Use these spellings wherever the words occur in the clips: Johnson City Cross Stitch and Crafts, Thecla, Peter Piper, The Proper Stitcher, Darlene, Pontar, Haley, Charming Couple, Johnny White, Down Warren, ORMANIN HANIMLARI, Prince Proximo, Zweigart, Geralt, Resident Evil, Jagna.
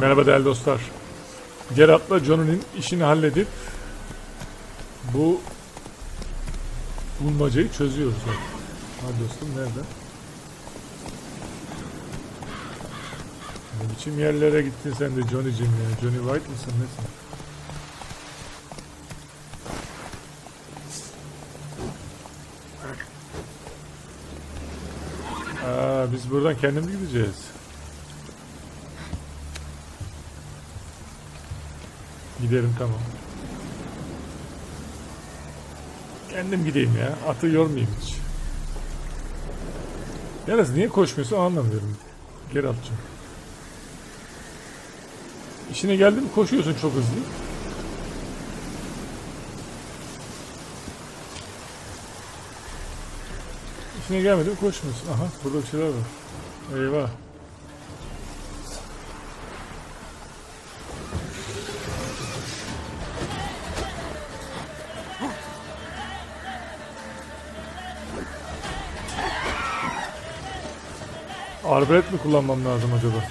Merhaba değerli dostlar. Gerard'la Johnny'nin işini halledip bu bulmacayı çözüyoruz. Hadi dostum, nerede? Ne biçim yerlere gittin sen de Johnny'cim ya? Johnny White mısın nesin? Aa, biz buradan kendimiz gideceğiz. Giderim, tamam. Kendim gideyim ya. Atı yormayayım hiç. Yalnız niye koşmuyorsun anlamıyorum. Geri atacağım. İşine geldi mi koşuyorsun çok hızlı. İşine gelmedi mi koşmuyorsun. Aha, burada bir şeyler var. Eyvah. Arbalet mi kullanmam lazım acaba?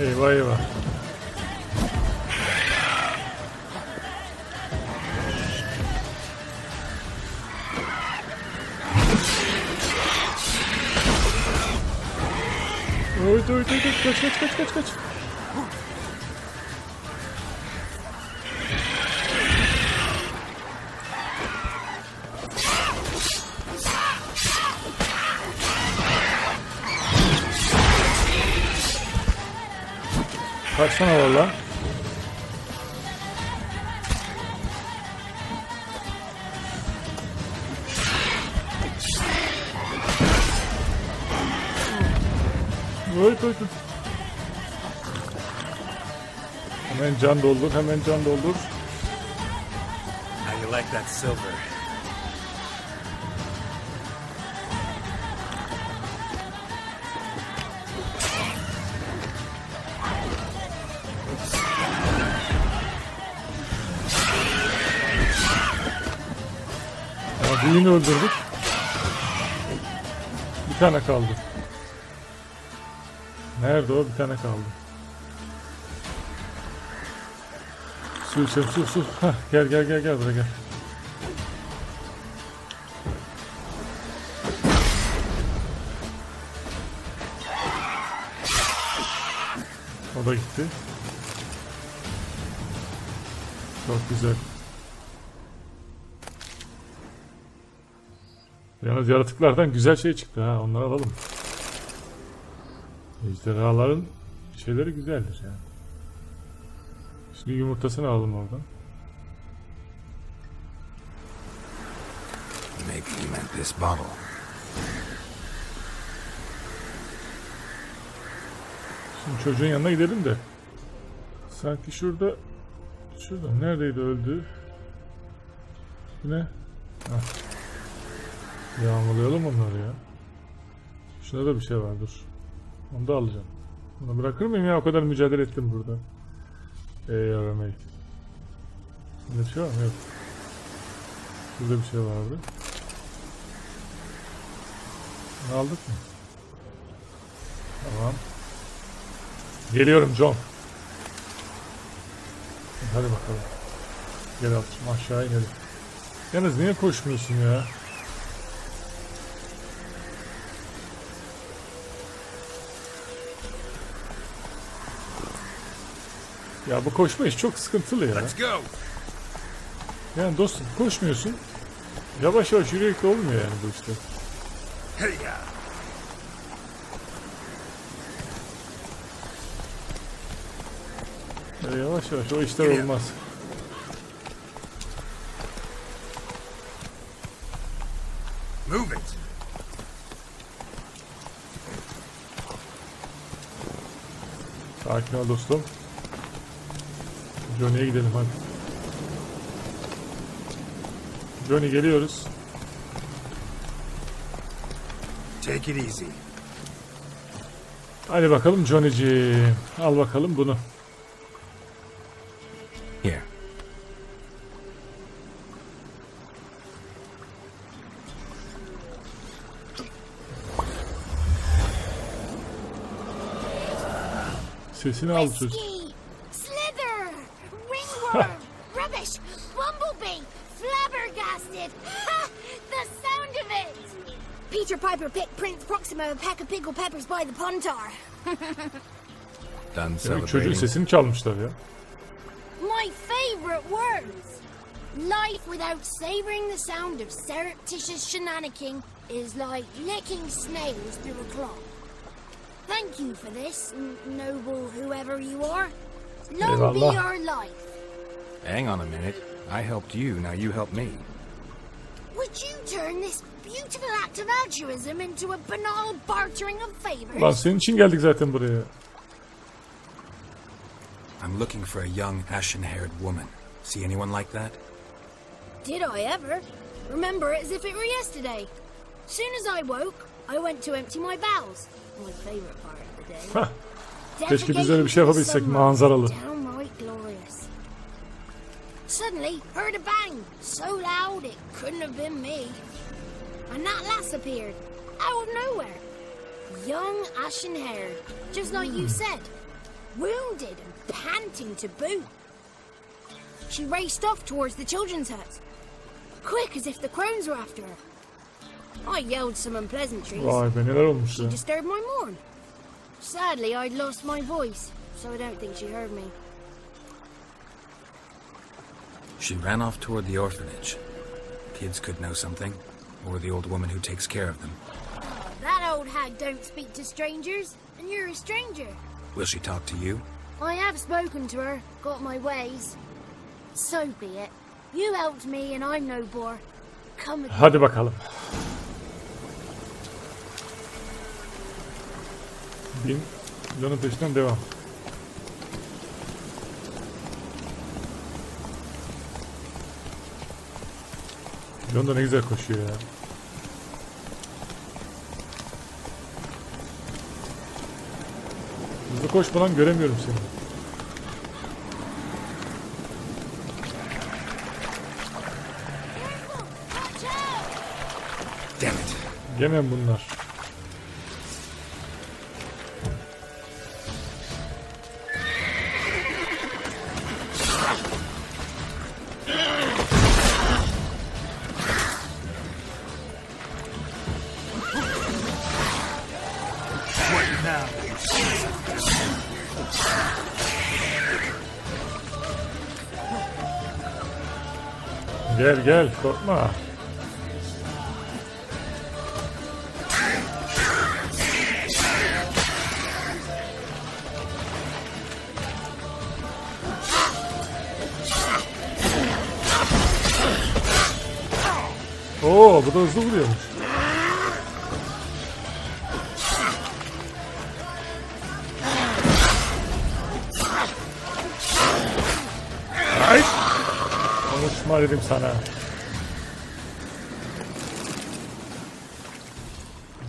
Eyvah eyvah. Kaç. Kaçsana valla. Oy. Hemen can doldur. How you like that silver? Ya birini öldürdük. Bir tane kaldı. Nerede o? Bir tane kaldı. Su. Hah, gel buraya gel. O da gitti. Çok güzel. Yalnız yaratıklardan güzel şey çıktı ha, onları alalım. Ejderhaların şeyleri güzeldir ya. Şimdi yumurtasını alalım oradan. Belki he meant this bottle. Şimdi çocuğun yanına gidelim de. Sanki şurada neredeydi öldü? Bu ne? Yağmalayalım onları ya. Şurada da bir şey var, dur. Onu da alacağım. Bunu bırakır mıyım ya, o kadar mücadele ettim burada. Yaramayı. Ne şey var mı? Yok. Burada bir şey vardı. Ne aldık mı? Tamam. Geliyorum John. Hadi bakalım. Gel altım, aşağı inelim. Yalnız niye koşmuyorsun ya? Ya bu koşma iş çok sıkıntılı ya. Yani dostum koşmuyorsun. Yavaş yavaş yürüyerek de olmuyor yani bu işte. Ya yavaş yavaş o işler olmaz. Sakin ol dostum. Johnny'ye gidelim hadi. Johnny geliyoruz. Take it easy. Hadi bakalım Johnny'ciğim. Al bakalım bunu. Here. Sesini al çocuk. Peter Piper picked Prince Proximo a pack of pickled peppers by the Pontar. Çocuğun sesini çalmışlar ya. My favorite words. Life without savoring the sound of surreptitious shenanigans is like licking snails through a cloth. Thank you for this, noble whoever you are. Long be our life. Hang on a minute. I helped you, now you help me. Would you turn this beautiful act of altruism into a banal bartering of favors? Lan senin için geldik zaten buraya. I'm looking for a young, ashen-haired woman. See anyone like that? Did I ever? Remember it as if it were yesterday. Soon as I woke, I went to empty my bowels. My favorite part of the day. Keşke biz öyle bir şey yapabilsek, manzaralı. Suddenly, heard a bang, so loud it couldn't have been me. And that lass appeared, out of nowhere. Young, ashen-haired, just like you said. Wounded and panting to boot. She raced off towards the children's hut. Quick, as if the crones were after her. I yelled some unpleasantries. She disturbed my morn. Sadly, I'd lost my voice, so I don't think she heard me. She ran off toward the orphanage. Kids could know something, or the old woman who takes care of them. That old hag don't speak to strangers, and you're a stranger. Will she talk to you? I have spoken to her, got my ways. So be it. You helped me, and I'm no bore. Come with me. Hadi bakalım. Bin, canın peşinden devam. John da ne güzel koşuyor ya. Hızlı koş falan, göremiyorum seni. Yemem bunlar. Gel gel, korkma. Oo, bu da hızlı vuruyormuş. Hayır. Konuşma dedim sana.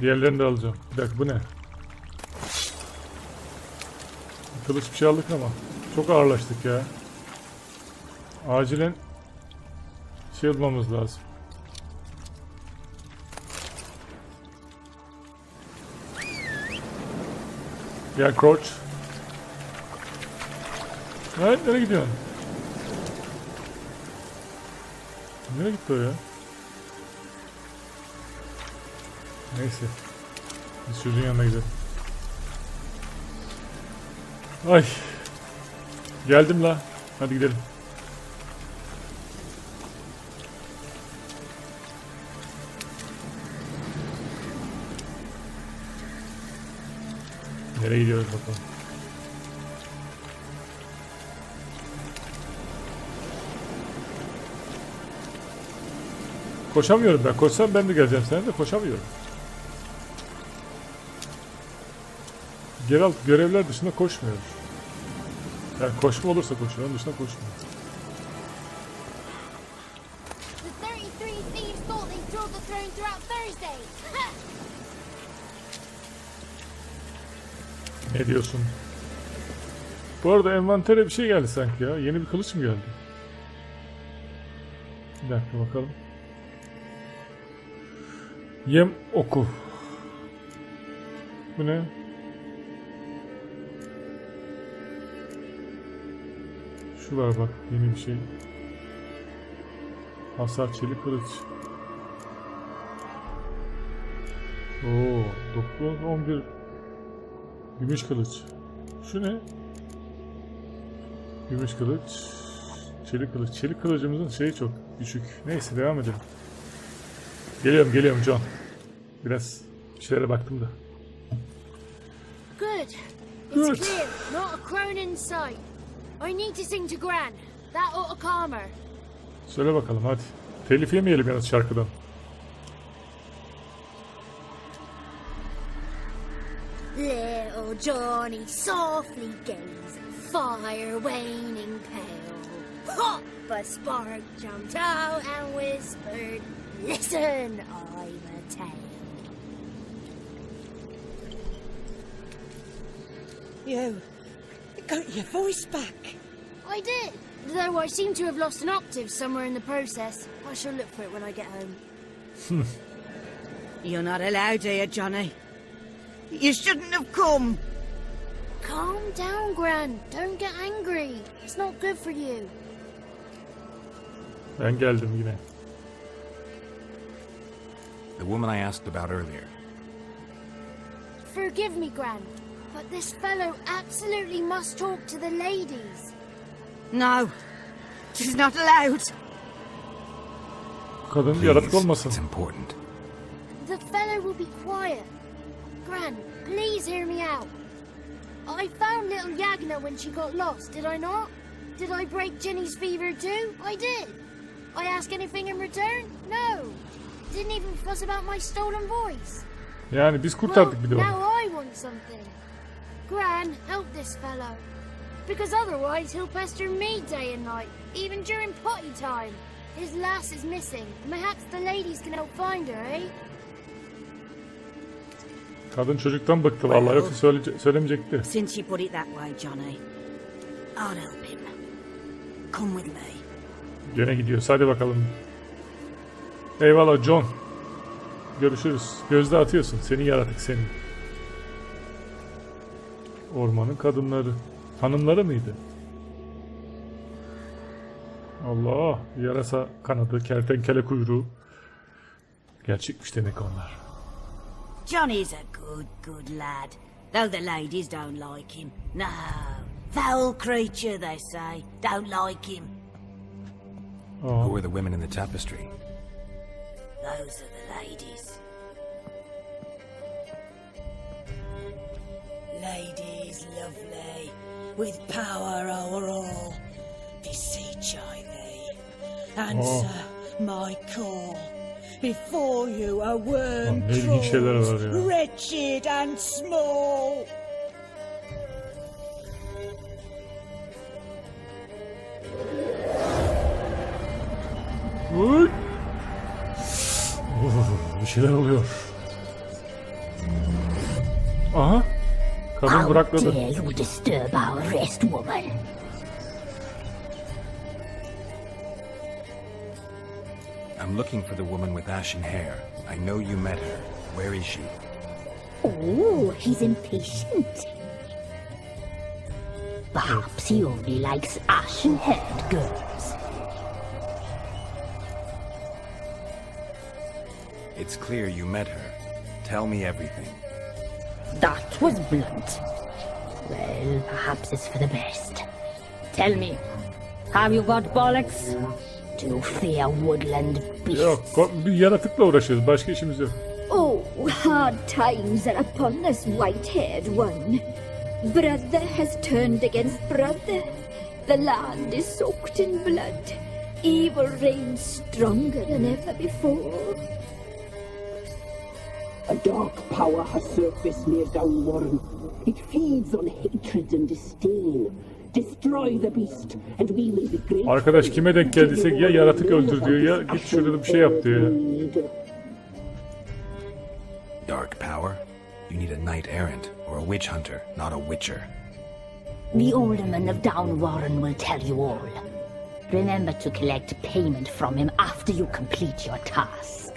Diğerlerini de alacağım. Bir dakika, bu ne? Kılıç bir şey aldık ama çok ağırlaştık ya. Acilen şey almamız lazım. Ya Crouch. Evet, nereye gidiyorsun? Nereye gitti o ya? Neyse. Biz çocuğun yanına gidelim. Ay. Geldim la. Hadi gidelim. Nereye gidiyoruz bakalım. Koşamıyorum ben. Koşsam ben de geleceğim sana, de koşamıyorum. Geralt görevler dışında koşmuyor. Yani koşma olursa koşuyor, onun dışında koşmuyor. Ne diyorsun? Bu arada envantere bir şey geldi sanki ya. Yeni bir kılıç mı geldi? Bir dakika bakalım. Yem oku. Bu ne? Şu var bak, yeni bir şey. Hasar çelik kılıç. Oo, 911 gümüş kılıç. Şu ne? Gümüş kılıç, çelik kılıç. Çelik kılıcımızın şeyi çok düşük. Neyse devam edelim. Geliyorum John. Biraz şeylere baktım da. Good. It's clear. Not a crown in sight. I need to sing to Gran. That ought to calm her. Söyle bakalım hadi. Telif yemeyelim yalnız şarkıdan. Little Johnny softly gazed, fire waning pale. Hop, a spark jumped out and whispered, "Listen, I've a tale." You got your voice back. I did. Though I seem to have lost an octave somewhere in the process. I shall look for it when I get home. You're not allowed here, Johnny. You shouldn't have come. Calm down, Gran. Don't get angry. It's not good for you. Ben geldim yine. The woman I asked about earlier. Forgive me, Gran, but this fellow absolutely must talk to the ladies. No, she's not allowed. Kadın yaratık olmasın. It's important. The fellow will be quiet. Gran, please hear me out. I found little Jagna when she got lost, did I not? Did I break Ginny's fever too? I did. I ask anything in return? No. Didn't even fuss about my stolen voice. Yani biz kurtardık bir de onu. Now I want something. Gran, help this fellow. Because otherwise he'll pester me day and night, even during potty time. His lass is missing. Perhaps the ladies can help find her, eh? Kadın çocuktan bıktı vallahi, yoksa söylemeyecekti. Since you put it that way, Johnny, I'll help him. Come with me. Gene gidiyoruz. Hadi bakalım. Eyvallah John. Görüşürüz. Gözde atıyorsun. Seni yaratık senin. Ormanın kadınları. Hanımları mıydı? Allah! Yarasa kanadı, kertenkele kuyruğu. Gerçekmiş demek onlar. Johnny's a good lad. Though the ladies don't like him. No. Foul creature they say. Don't like him. Oh. Who are the women in the tapestry? Those are the ladies. Ladies lovely, with power over all, beseech I thee, answer my call. Before you a worm crawls, wretched and small. Bir şeyler oluyor. Aha. Kadın bırakladı. I'm looking for the woman with ashen hair. I know you met her. Where is she? Oh, he's impatient. Perhaps he only likes ashen-haired girls. It's clear you met her. Tell me everything. That was blunt. Well, perhaps it's for the best. Tell me, have you got bollocks? Do you fear woodland beasts? Yok, bir yaratıkla uğraşıyoruz. Başka işimiz yok. Oh, hard times are upon this white-haired one. Brother has turned against brother. The land is soaked in blood. Evil reigns stronger than ever before. A dark power has surfaced near Down Warren. It feeds on hatred and disdain. Destroy the beast and we will be great. Arkadaş kime denk geldiysek ya yaratık öldür diyor ya git şurada bir şey yap diyor. Dark power? You need a knight errant or a a witch hunter, not a witcher. The alderman of Down Warren will tell you all. Remember to collect payment from him after you complete your task.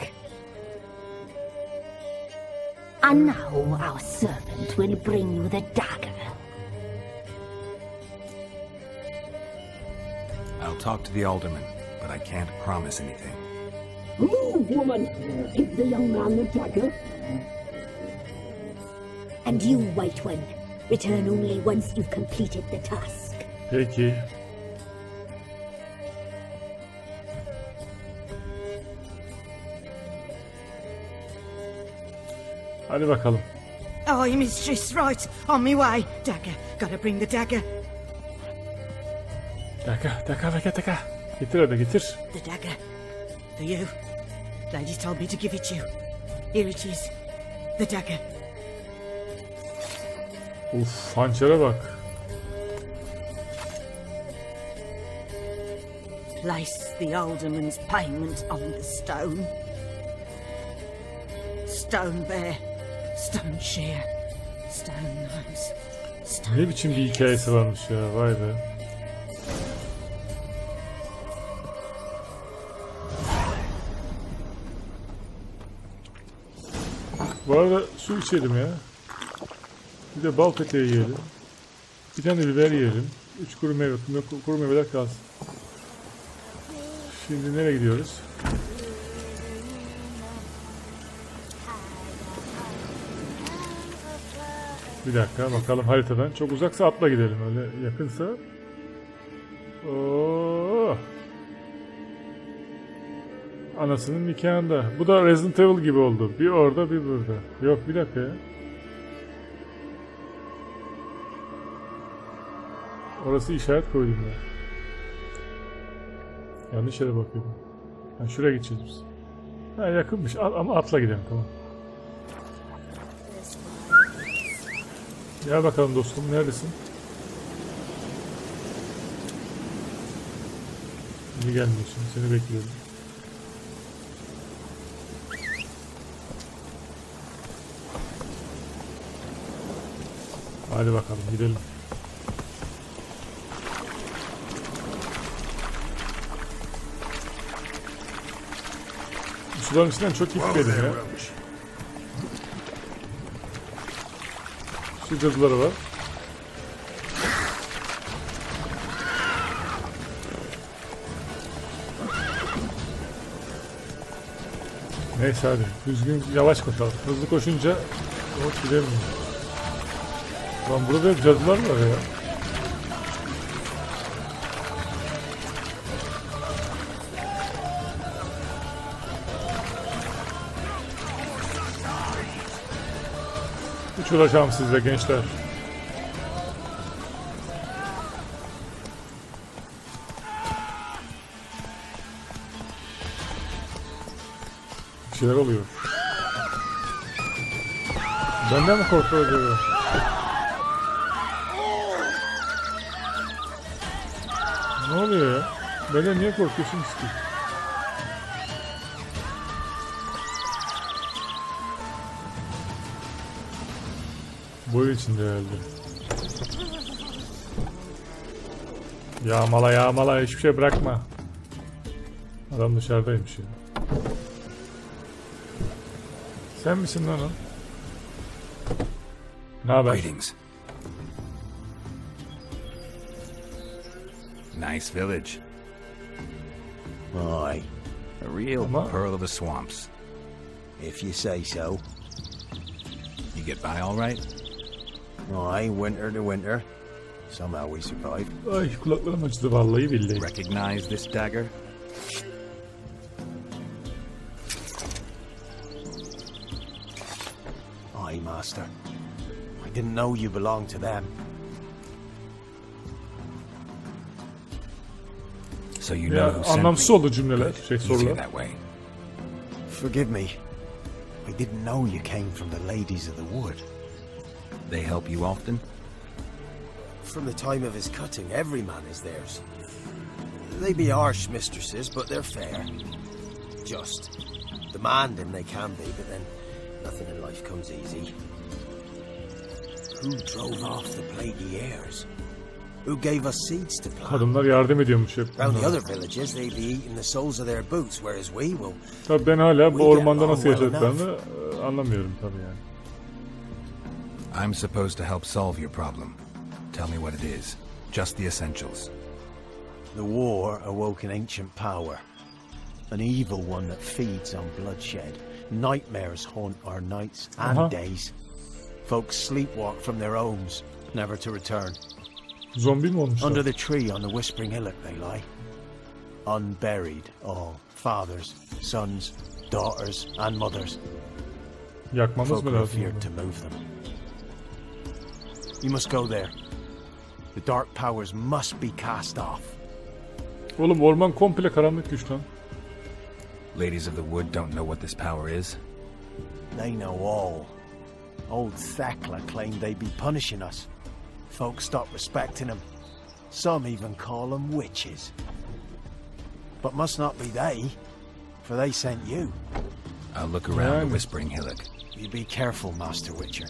And now our servant will bring you the dagger. I'll talk to the alderman, but I can't promise anything. Move, woman! Give the young man the dagger. And you, White One, return only once you've completed the task. Thank you. Hadi bakalım. Aye, mistress, right. On my way. Dagger. Gotta bring the dagger. Dagger. Getir hadi, getir. The dagger. For you. Lady told me to give it you. Here it is. The dagger. Uf, hançere bak. Place the alderman's payment on the stone. Stone bear, stone shear, stone nose, stone... Ne biçim bir hikayesi varmış ya, vay be. Bu arada su içelim ya. Bir de bal peteği yiyelim. Bir tane biber yiyelim. 3 kuru meyve, kuru meyveler kalsın. Şimdi nereye gidiyoruz? Bir dakika bakalım haritadan. Çok uzaksa atla gidelim. Öyle yakınsa. Oo. Anasının nikahında. Bu da Resident Evil gibi oldu. Bir orada bir burada. Yok bir dakika ya. Orası işaret koydum ya. Yanlış yere bakıyordum. Yani şuraya gideceğiz biz. Ha, yakınmış ama atla gidelim tamam. Gel bakalım dostum, neredesin? Niye gelmiyorsun? Seni bekliyorum. Hadi bakalım gidelim. Suların içinden çok gitmedim ya. Su cadıları var. Neyse hadi düzgün yavaş koşalım. Hızlı koşunca o gidemiyor. Lan burada hep cadılar var ya. Hiç uğraşamam sizle gençler. Bir şeyler oluyor. Benden mi korkuyor acaba? Ne oluyor ya? Benden niye korkuyorsunuz ki? Boyu içinde herhalde. Yağmala yağmala hiçbir şey bırakma. Adam dışarıdaymış ya. Sen misin lan o? Ne haber? Nice village. Boy, a real pearl of the swamps. If you say so. You get by all right? Ay, winter to winter. Somehow we survived. Ay, kulaklarım acıdı vallahi billahi. Recognize this dagger? Ay, master. I didn't know you belonged to them. So you know who sent me. Anlamsız oldu cümleler, sorular. Forgive me. I didn't know you came from the ladies of the wood. They help you often? From the time of his cutting, every man is theirs. They be harsh mistresses, but they're fair. Just. Demanding they can be, but then nothing in life comes easy. Who drove off the plaguey heirs? Who gave us seeds to plant? Adamlar yardım ediyormuş hep. Around the other villages they'd be eating the soles of their boots, whereas we will. Tabii ben hala bu ormanda nasıl yaşadıklarını anlamıyorum tabii yani. I'm supposed to help solve your problem. Tell me what it is. Just the essentials. The war awoke an ancient power. An evil one that feeds on bloodshed. Nightmares haunt our nights and days. Folks sleepwalk from their homes, never to return. Zombi mi olmuşlar? Under the tree on the Whispering Hillock they lie. Unburied all. Fathers, sons, daughters and mothers. Yakmamız mı lazım? Feared to move them. You must go there. The dark powers must be cast off. Oğlum orman komple karanlık güç lan. Ladies of the Wood don't know what this power is. They know all. Old Thecla claimed they'd be punishing us. Folks stop respecting them. Some even call them witches. But must not be they, for they sent you. I'll look around the Whispering Hillock. You be careful, Master Witcher.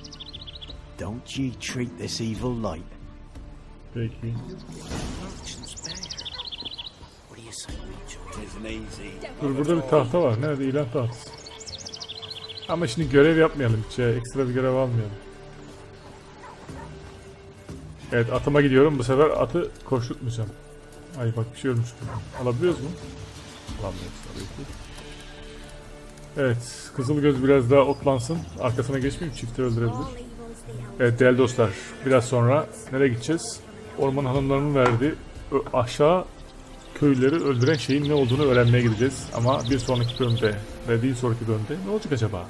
Don't ye treat this evil light. Thank you. Dur, burada bir tahta var. Nerede? İlan tahtası. Ama şimdi görev yapmayalım hiç ya. Ekstra bir görev almayalım. Evet, atıma gidiyorum. Bu sefer atı koşutmayacağım. Ay bak bir şey ölmüş. Alabiliyoruz mu? Alamıyoruz tabii ki. Evet, Kızılgöz biraz daha otlansın. Arkasına geçmeyeyim, çifti öldürebilir. Evet değerli dostlar, biraz sonra nereye gideceğiz? Orman hanımlarının verdiği aşağı köylüleri öldüren şeyin ne olduğunu öğrenmeye gideceğiz. Ama bir sonraki bölümde ve bir sonraki bölümde ne olacak acaba?